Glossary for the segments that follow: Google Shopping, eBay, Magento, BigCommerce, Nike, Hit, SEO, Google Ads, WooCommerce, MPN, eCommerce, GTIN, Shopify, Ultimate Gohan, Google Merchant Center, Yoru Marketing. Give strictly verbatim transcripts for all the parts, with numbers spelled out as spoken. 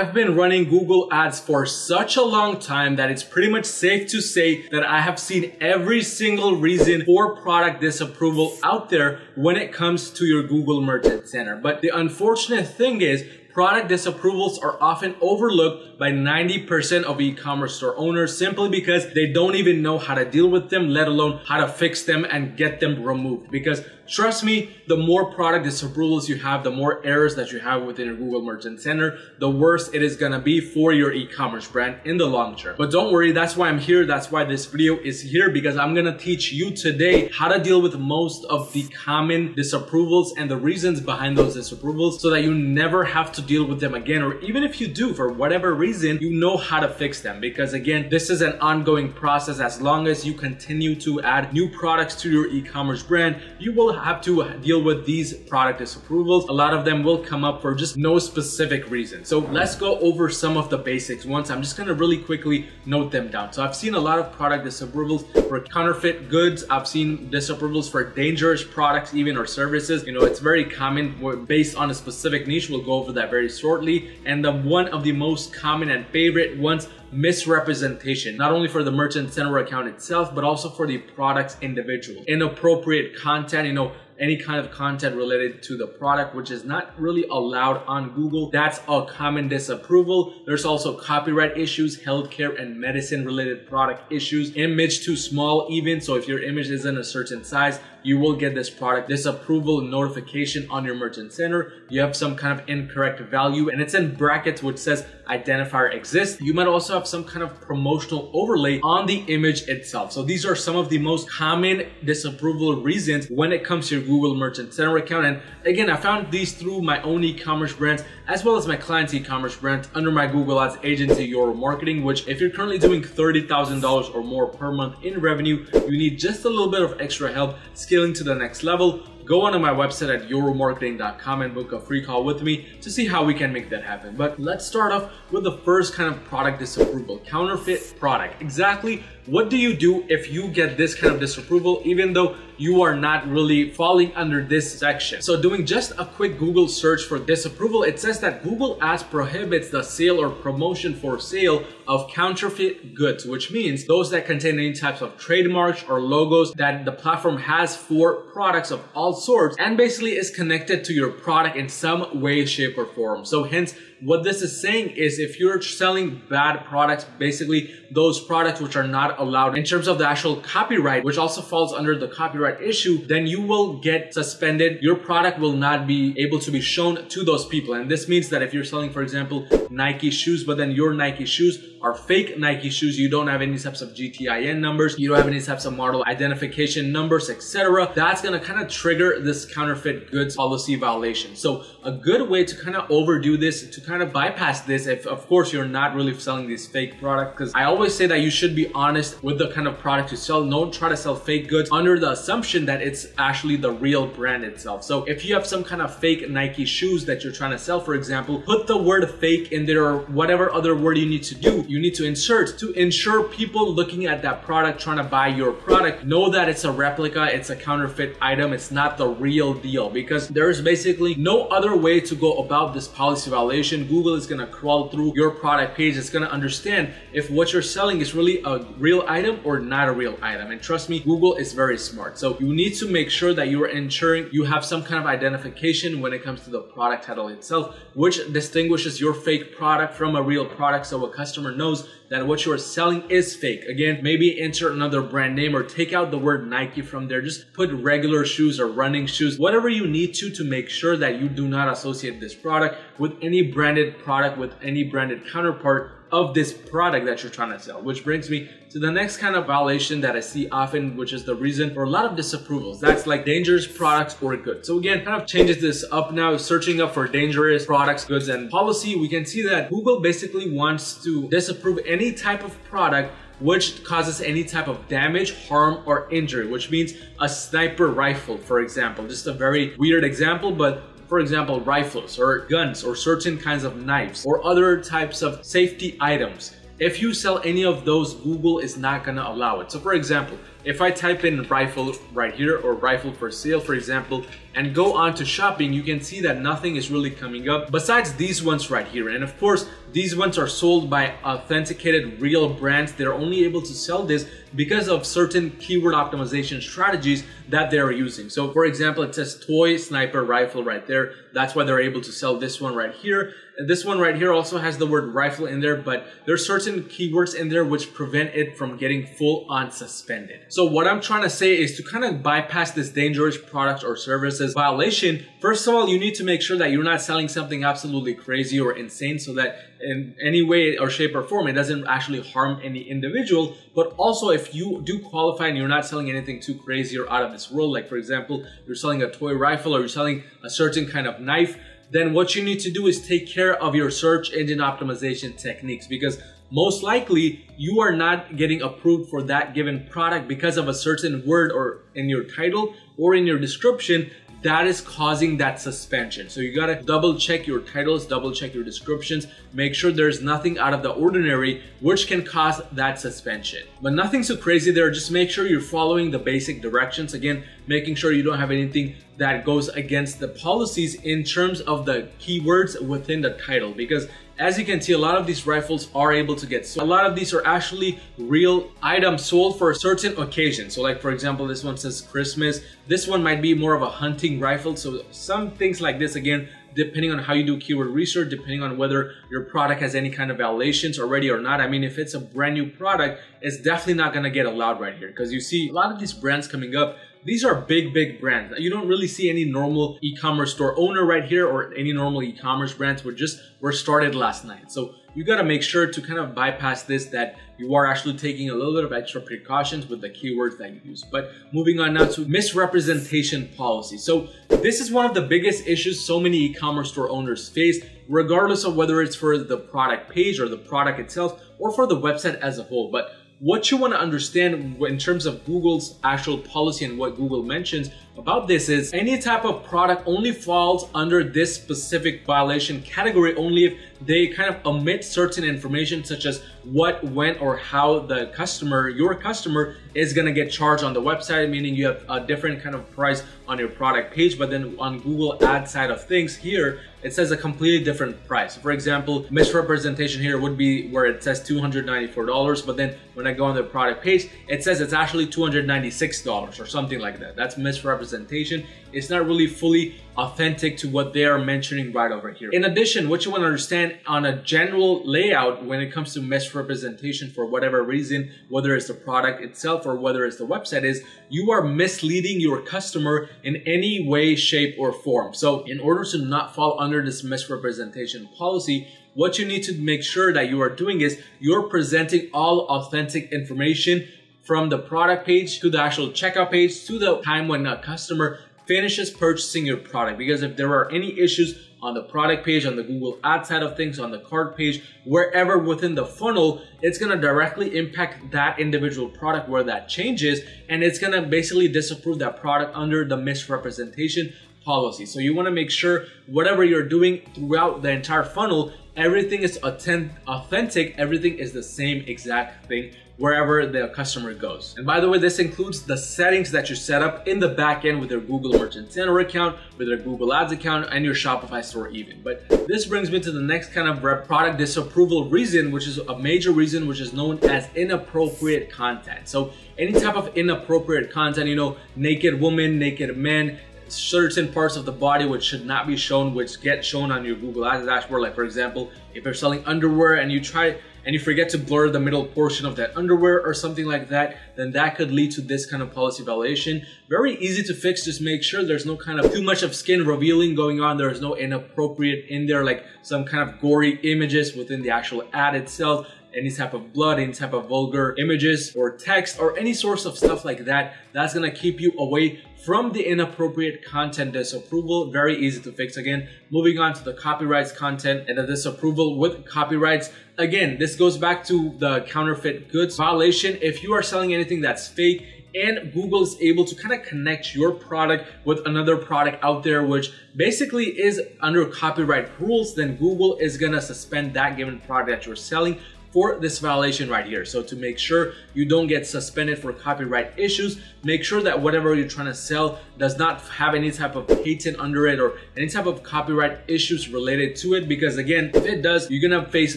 I've been running Google Ads for such a long time that it's pretty much safe to say that I have seen every single reason for product disapproval out there when it comes to your Google Merchant Center. But the unfortunate thing is, product disapprovals are often overlooked by ninety percent of e-commerce store owners simply because they don't even know how to deal with them, let alone how to fix them and get them removed. Because trust me, the more product disapprovals you have, the more errors that you have within your Google Merchant Center, the worse it is gonna be for your e-commerce brand in the long term. But don't worry, that's why I'm here. That's why this video is here, because I'm gonna teach you today how to deal with most of the common disapprovals and the reasons behind those disapprovals so that you never have to deal with them again, or even if you do for whatever reason, you know how to fix them. Because again, this is an ongoing process. As long as you continue to add new products to your e-commerce brand, you will have to deal with these product disapprovals. A lot of them will come up for just no specific reason. So let's go over some of the basics once. I'm just gonna really quickly note them down. So I've seen a lot of product disapprovals for counterfeit goods. I've seen disapprovals for dangerous products even, or services. You know, it's very common based on a specific niche. We'll go over that very shortly. And the one of the most common and favorite ones, misrepresentation, not only for the Merchant Center account itself, but also for the product's individual. Inappropriate content, you know, any kind of content related to the product, which is not really allowed on Google. That's a common disapproval. There's also copyright issues, healthcare and medicine related product issues, image too small even. So if your image isn't a certain size, you will get this product disapproval notification on your Merchant Center. You have some kind of incorrect value and it's in brackets, which says identifier exists. You might also have some kind of promotional overlay on the image itself. So these are some of the most common disapproval reasons when it comes to your Google Merchant Center account. And again, I found these through my own e-commerce brands as well as my clients' e-commerce brands under my Google Ads agency, Yoru Marketing, which if you're currently doing thirty thousand dollars or more per month in revenue, you need just a little bit of extra help scaling to the next level. Go onto my website at yoru marketing dot com and book a free call with me to see how we can make that happen. But let's start off with the first kind of product disapproval, counterfeit product. Exactly what do you do if you get this kind of disapproval, even though you are not really falling under this section? So doing just a quick Google search for disapproval, it says that Google Ads prohibits the sale or promotion for sale of counterfeit goods, which means those that contain any types of trademarks or logos that the platform has for products of all sorts, and basically is connected to your product in some way, shape, or form. So hence, what this is saying is if you're selling bad products, basically those products which are not allowed in terms of the actual copyright, which also falls under the copyright issue, then you will get suspended. Your product will not be able to be shown to those people. And this means that if you're selling, for example, Nike shoes, but then your Nike shoes are fake Nike shoes, you don't have any types of G T I N numbers, you don't have any types of model identification numbers, et cetera, that's gonna kind of trigger this counterfeit goods policy violation. So a good way to kind of overdo this, to kind of bypass this, if of course you're not really selling these fake products, because I always say that you should be honest with the kind of product you sell. Don't try to sell fake goods under the assumption that it's actually the real brand itself. So if you have some kind of fake Nike shoes that you're trying to sell, for example, put the word fake in there or whatever other word you need to do, you need to insert to ensure people looking at that product, trying to buy your product, know that it's a replica, it's a counterfeit item, it's not the real deal. Because there is basically no other way to go about this policy violation. Google is gonna crawl through your product page, it's gonna understand if what you're selling is really a real item or not a real item. And trust me, Google is very smart. So you need to make sure that you're ensuring you have some kind of identification when it comes to the product title itself, which distinguishes your fake product from a real product, so a customer knows that what you are selling is fake. Again, maybe insert another brand name or take out the word Nike from there. Just put regular shoes or running shoes, whatever you need to, to make sure that you do not associate this product with any branded product, with any branded counterpart of this product that you're trying to sell. Which brings me to the next kind of violation that I see often, which is the reason for a lot of disapprovals. That's like dangerous products or goods. So again, kind of changes this up now, searching up for dangerous products, goods, and policy. We can see that Google basically wants to disapprove any type of product which causes any type of damage, harm, or injury, which means a sniper rifle, for example. Just a very weird example, but for example, rifles or guns or certain kinds of knives or other types of safety items. If you sell any of those, Google is not gonna allow it. So for example, if I type in rifle right here or rifle for sale, for example, and go on to shopping, you can see that nothing is really coming up besides these ones right here. And of course, these ones are sold by authenticated real brands. They're only able to sell this because of certain keyword optimization strategies that they're using. So for example, it says toy sniper rifle right there. That's why they're able to sell this one right here. This one right here also has the word rifle in there, but there's certain keywords in there which prevent it from getting full on suspended. So what I'm trying to say is to kind of bypass this dangerous product or services violation. First of all, you need to make sure that you're not selling something absolutely crazy or insane so that in any way or shape or form, it doesn't actually harm any individual. But also if you do qualify and you're not selling anything too crazy or out of this world, like for example, you're selling a toy rifle or you're selling a certain kind of knife, then what you need to do is take care of your search engine optimization techniques, because most likely you are not getting approved for that given product because of a certain word or in your title or in your description that is causing that suspension. So you gotta double check your titles, double check your descriptions, make sure there's nothing out of the ordinary which can cause that suspension. But nothing so crazy there, just make sure you're following the basic directions. Again, making sure you don't have anything that goes against the policies in terms of the keywords within the title, because as you can see, a lot of these rifles are able to get sold. A lot of these are actually real items sold for a certain occasion. So like for example, this one says Christmas. This one might be more of a hunting rifle. So some things like this, again, depending on how you do keyword research, depending on whether your product has any kind of violations already or not. I mean, if it's a brand new product, it's definitely not gonna get allowed right here, because you see a lot of these brands coming up. These are big, big brands. You don't really see any normal e-commerce store owner right here or any normal e-commerce brands were just were started last night. So you gotta make sure to kind of bypass this, that you are actually taking a little bit of extra precautions with the keywords that you use. But moving on now to misrepresentation policy. So this is one of the biggest issues so many e-commerce store owners face, regardless of whether it's for the product page or the product itself or for the website as a whole. But what you want to understand in terms of Google's actual policy and what Google mentions about this is any type of product only falls under this specific violation category only if they kind of omit certain information such as what, when, or how the customer, your customer, is going to get charged on the website, meaning you have a different kind of price on your product page, but then on Google Ads side of things here, it says a completely different price. For example, misrepresentation here would be where it says two hundred ninety-four dollars, but then when I go on the product page, it says it's actually two hundred ninety-six dollars or something like that. That's misrepresentation. It's not really fully authentic to what they are mentioning right over here. In addition, what you want to understand on a general layout when it comes to misrepresentation for whatever reason, whether it's the product itself or whether it's the website, is you are misleading your customer in any way, shape, or form. So in order to not fall under Under this misrepresentation policy, what you need to make sure that you are doing is you're presenting all authentic information from the product page to the actual checkout page to the time when a customer finishes purchasing your product. Because if there are any issues on the product page, on the Google Ads side of things, on the cart page, wherever within the funnel, it's gonna directly impact that individual product where that changes, and it's gonna basically disapprove that product under the misrepresentation policy. So you want to make sure whatever you're doing throughout the entire funnel, everything is authentic, everything is the same exact thing wherever the customer goes. And by the way, this includes the settings that you set up in the back end with your Google Merchant Center account, with your Google Ads account, and your Shopify store even. But this brings me to the next kind of product disapproval reason, which is a major reason, which is known as inappropriate content. So any type of inappropriate content, you know, naked women, naked men, certain parts of the body which should not be shown, which get shown on your Google Ads dashboard. Like for example, if you're selling underwear and you try and you forget to blur the middle portion of that underwear or something like that, then that could lead to this kind of policy violation. Very easy to fix. Just make sure there's no kind of too much of skin revealing going on. There's no inappropriate in there, like some kind of gory images within the actual ad itself, any type of blood, any type of vulgar images or text or any source of stuff like that. That's gonna keep you away from the inappropriate content disapproval. Very easy to fix. Again, moving on to the copyrights content and the disapproval with copyrights. Again, this goes back to the counterfeit goods violation. If you are selling anything that's fake, and Google is able to kind of connect your product with another product out there, which basically is under copyright rules, then Google is gonna suspend that given product that you're selling for this violation right here. So to make sure you don't get suspended for copyright issues, make sure that whatever you're trying to sell does not have any type of patent under it or any type of copyright issues related to it, because again, if it does, you're gonna face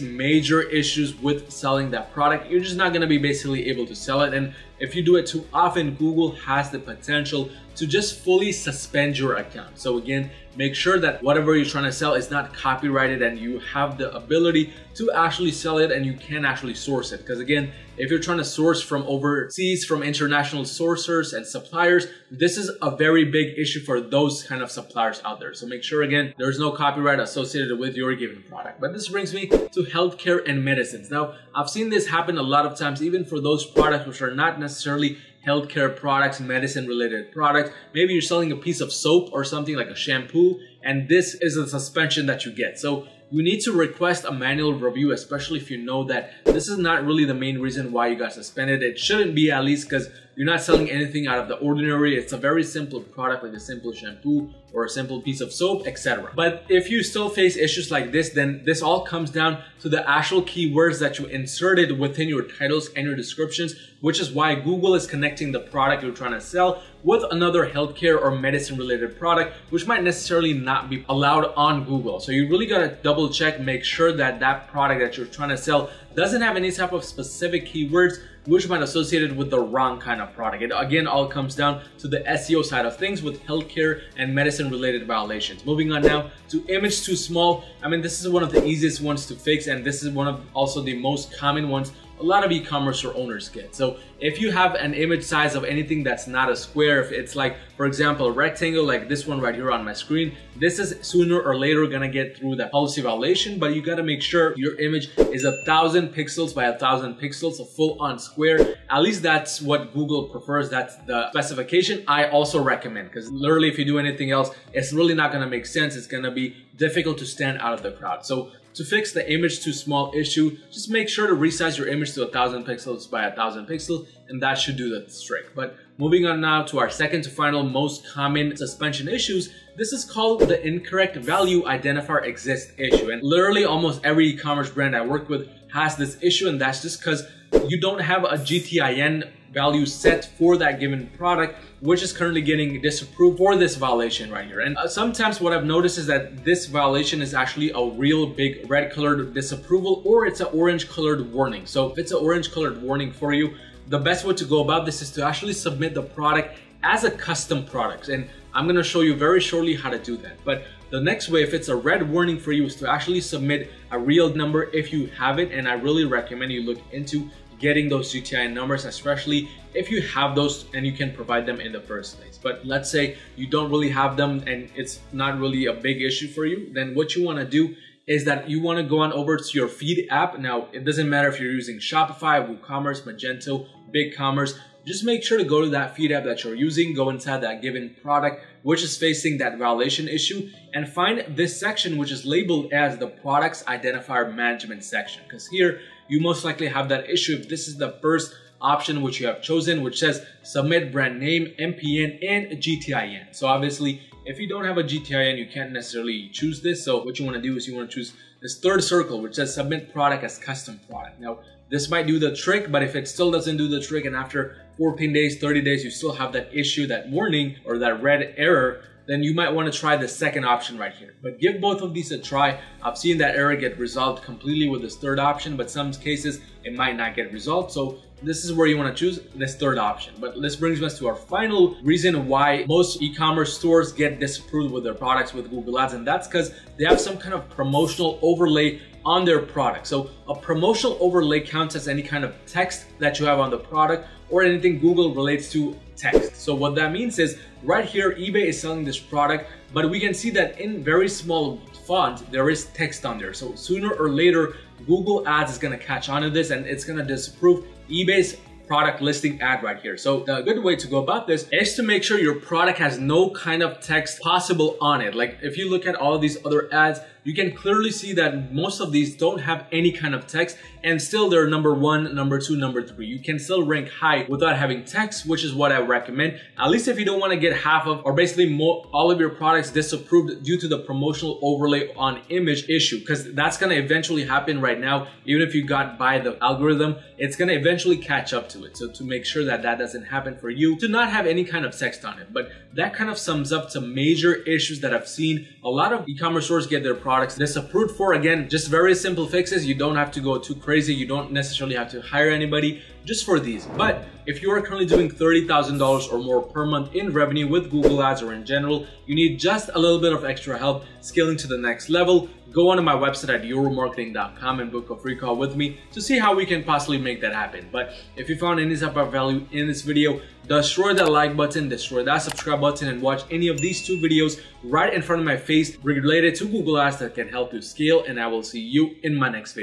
major issues with selling that product. You're just not gonna be basically able to sell it, and if you do it too often, Google has the potential to just fully suspend your account. So again, make sure that whatever you're trying to sell is not copyrighted and you have the ability to actually sell it and you can actually source it. Because again, if you're trying to source from overseas, from international sourcers and suppliers, this is a very big issue for those kind of suppliers out there. So make sure, again, there's no copyright associated with your given product. But this brings me to healthcare and medicines. Now, I've seen this happen a lot of times, even for those products which are not necessarily healthcare products, medicine related products. Maybe you're selling a piece of soap or something like a shampoo, and this is a suspension that you get. So you need to request a manual review, especially if you know that this is not really the main reason why you got suspended. It shouldn't be, at least, because you're not selling anything out of the ordinary. It's a very simple product, like a simple shampoo or a simple piece of soap, et cetera. But if you still face issues like this, then this all comes down to the actual keywords that you inserted within your titles and your descriptions, which is why Google is connecting the product you're trying to sell with another healthcare or medicine related product, which might necessarily not be allowed on Google. So you really gotta double check, make sure that that product that you're trying to sell doesn't have any type of specific keywords which might be associated with the wrong kind of product. It again all comes down to the S E O side of things with healthcare and medicine related violations. Moving on now to image too small. I mean, this is one of the easiest ones to fix, and this is one of also the most common ones a lot of e-commerce owners get. So if you have an image size of anything that's not a square, if it's like, for example, a rectangle like this one right here on my screen, this is sooner or later gonna get through the policy violation, but you gotta make sure your image is a thousand pixels by a thousand pixels, a full-on square. At least that's what Google prefers. That's the specification I also recommend, because literally if you do anything else, it's really not gonna make sense. It's gonna be difficult to stand out of the crowd. So to fix the image too small issue, just make sure to resize your image to a thousand pixels by a thousand pixels, and that should do the trick. But moving on now to our second to final most common suspension issues. This is called the incorrect value identifier exists issue. And literally almost every e-commerce brand I work with has this issue, and that's just because you don't have a G T I N value set for that given product, which is currently getting disapproved for this violation right here. And uh, sometimes what I've noticed is that this violation is actually a real big red colored disapproval, or it's an orange colored warning. So if it's an orange colored warning for you, the best way to go about this is to actually submit the product as a custom product. And I'm gonna show you very shortly how to do that. But the next way, if it's a red warning for you, is to actually submit a real number if you have it. And I really recommend you look into getting those G T I N numbers, especially if you have those and you can provide them in the first place. But let's say you don't really have them and it's not really a big issue for you, then what you want to do is that you want to go on over to your Feed app. Now, it doesn't matter if you're using Shopify, WooCommerce, Magento, BigCommerce, just make sure to go to that Feed app that you're using, go inside that given product which is facing that violation issue, and find this section which is labeled as the Products Identifier Management section, because here you most likely have that issue if this is the first option which you have chosen, which says submit brand name, M P N, and G T I N. So obviously, if you don't have a G T I N, you can't necessarily choose this. So what you want to do is you want to choose this third circle, which says submit product as custom product. Now, this might do the trick, but if it still doesn't do the trick, and after fourteen days, thirty days, you still have that issue, that warning, or that red error, then you might want to try the second option right here. But give both of these a try. I've seen that error get resolved completely with this third option, but some cases it might not get resolved. So this is where you want to choose this third option. But this brings us to our final reason why most e-commerce stores get disapproved with their products with Google Ads, and that's because they have some kind of promotional overlay on their product. So a promotional overlay counts as any kind of text that you have on the product or anything Google relates to text. So what that means is right here, eBay is selling this product, but we can see that in very small font, there is text on there. So sooner or later, Google Ads is gonna catch on to this and it's gonna disapprove eBay's product listing ad right here. So the good way to go about this is to make sure your product has no kind of text possible on it. Like if you look at all these other ads, you can clearly see that most of these don't have any kind of text, and still they're number one, number two, number three. You can still rank high without having text, which is what I recommend, at least if you don't want to get half of or basically more, all of your products disapproved due to the promotional overlay on image issue, because that's going to eventually happen right now. Even if you got by the algorithm, it's going to eventually catch up to it. So to make sure that that doesn't happen for you, do not have any kind of text on it. But that kind of sums up some major issues that I've seen a lot of e-commerce stores get their products disapproved for. Again, just very simple fixes. You don't have to go too crazy. You don't necessarily have to hire anybody just for these. But if you are currently doing thirty thousand dollars or more per month in revenue with Google Ads or in general, you need just a little bit of extra help scaling to the next level, go onto my website at yoru marketing dot com and book a free call with me to see how we can possibly make that happen. But if you found any type of value in this video, destroy that like button, destroy that subscribe button, and watch any of these two videos right in front of my face related to Google Ads that can help you scale, and I will see you in my next video.